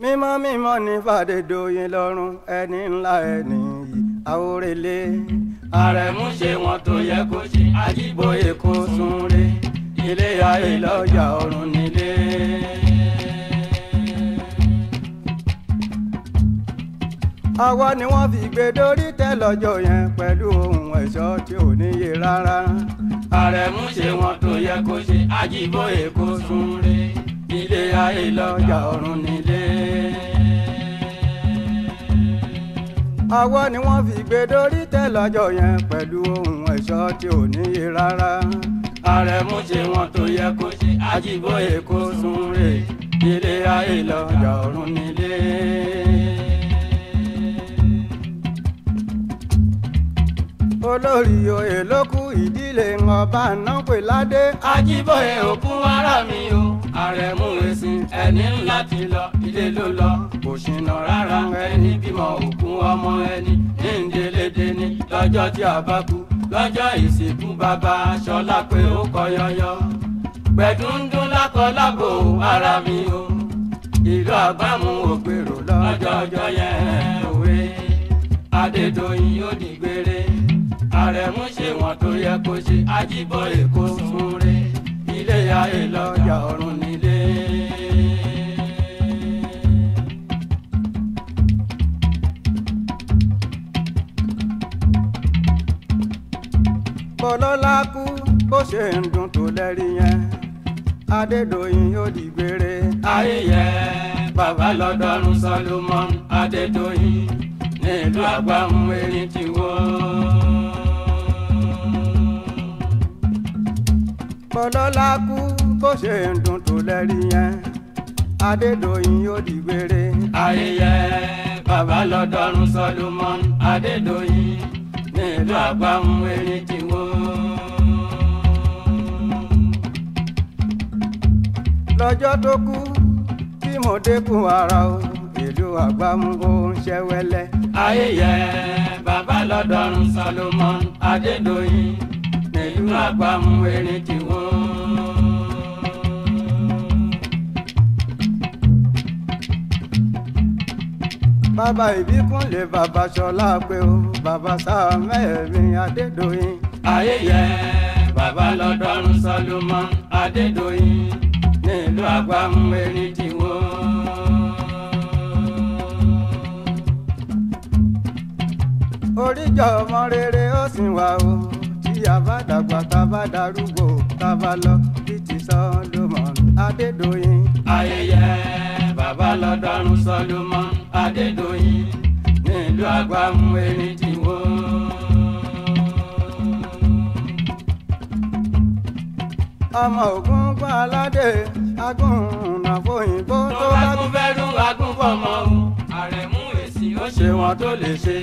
Mima mima ni Adedoyin lorun eni nla eni aorele are mu se won to ye ko se Ajiboye ko sunre ile aye loja orun nile awa ni won fi gbe dori te lojo yen pelu ohun eso ti oniye rara are mu se won to ye ko se Ajiboye ko sunre ile aye loja orun nile Awa ni won fi gbe dori te lojo yen pelu ohun eso ti oniye rara are mu se won to ye ko se Ajiboye ko sunre ile aye loja orun nile Olori o eloku idile ngoba na pe lade Ajiboye okun ara mi o aremu esin eni nla ti lo ile lo lo ko sina rara eni bimo okun omo eni ndele deni lojo ti abaku lojo isekun baba sola pe o koyoyo pedundun la ko labo ara mi o iro agbamu opero lojo yen owe Adedoyin o digbere Are mu se won to ye ko se Ajiboye ko sunre ile ya elo ja orun nile Bolola ku bo se ndun to leri yen Adedoyin yo di gbere ayeye baba lodorun Solomon Adedoyin ne lu agba mu erin ti wo Bolola ku bo se ndun to leri yen Adedoyin yo di gbere ayeye baba lodorun Solomon Adedoyin ne lu agba mu erin ti wo Lojo to ku ti mo de ku ara o ilu agba mu o nse wele ayeye baba lodorun Solomon Adedoyin Nelu agba mu erin ti wo Baba Ibikun le baba Sola pe o baba sa memi Adedoyin ayeye baba lodorun Solomon Adedoyin Nelu agba mu erin ti wo Orijo mo rere o sin wa o Abadagba tabadarugo tabalo titi Solomon Adedoyin ayeye baba lodorun Solomon Adedoyin nelu agba mu erin ti wo Ama ogun gba alade agun na foyin bo to agun feru agun fomo o aremu esi o se won to le se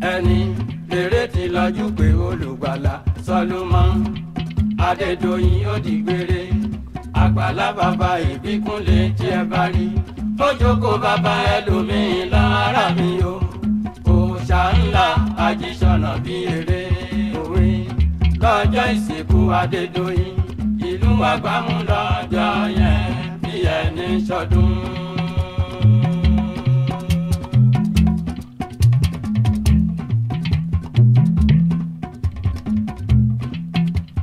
eni ere ti laju pe olugbala Solomon Adedoyin o digbere agbala baba Ibikun le ti e bari ojoko baba elomi lara mi o o sa nla ajisona bi ere owe lojo iseku Adedoyin ilu agbamu lojo yen bi eni sodun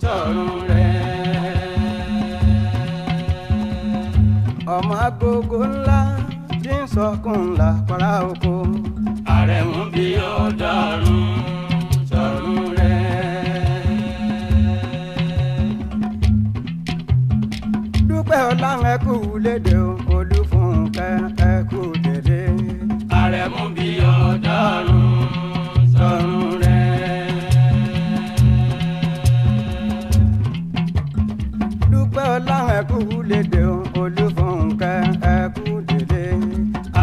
sorun Omo agogo nla tin so kun la para oko aremu bi odorun sorun re Dúpẹ́ Ọlọ́run ẹ kú léde o Olúfúnkẹ́ ẹ kú dédé aremu bi odorun sorun re Dúpẹ́ Ọlọ́run ẹ kú léde o Olúfúnkẹ́ ẹ kú dédé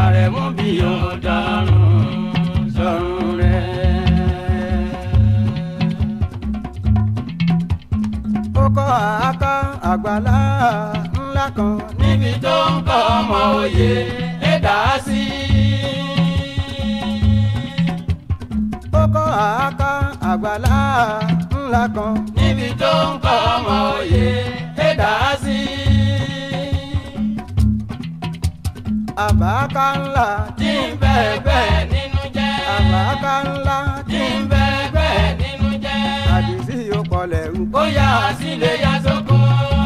aremu bi odorun Olóyè ẹ dá sí kókó àká àgbàlá ńlá kan níbi tó ń kọ́ ọmọ oyè ẹ dá sí àbáká ńlá tí ń bẹ́ẹ̀bẹ́ẹ̀ nínú jẹ́ àbáká ńlá tí ń bẹ́ẹ̀bẹ́ẹ̀ nínú jẹ́ àdìsí yóò kọlẹ̀ wù ó yà sílé yá sóko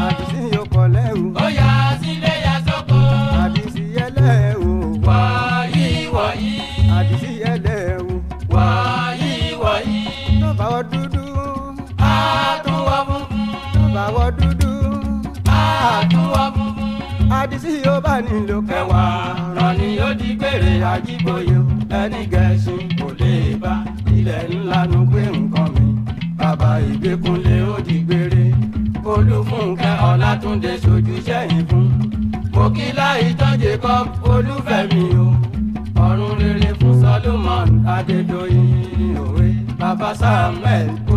àdìsí yóò kọlẹ̀ wù ó yà sílé yá sóko àdìsí yẹlẹ̀ wù wáyí wáyí àdìsí yẹlẹ̀ wù wáyí wáyí tó bá wọ dúdú á tún wọ funfun tó bá wọ dúdú á tún wọ funfun. Àdìsí yóò bá nílò kẹwàá ràn ní ó di gbèrè àjíboyò ẹni gẹ̀ẹ́sùn kò lè bá ilẹ̀ ńlá nu gbé nǹkan mi bàbá Ìgbékúnlé ó di gbèrè Olúfúnkẹ́ Ọlátúndé ṣojú sẹ́yìn fún Mọ́kílá Ìtàn Jacob Olúfẹ́mi o ọ̀run rere fún Solomon Adedoyin òwe bàbá Samuel.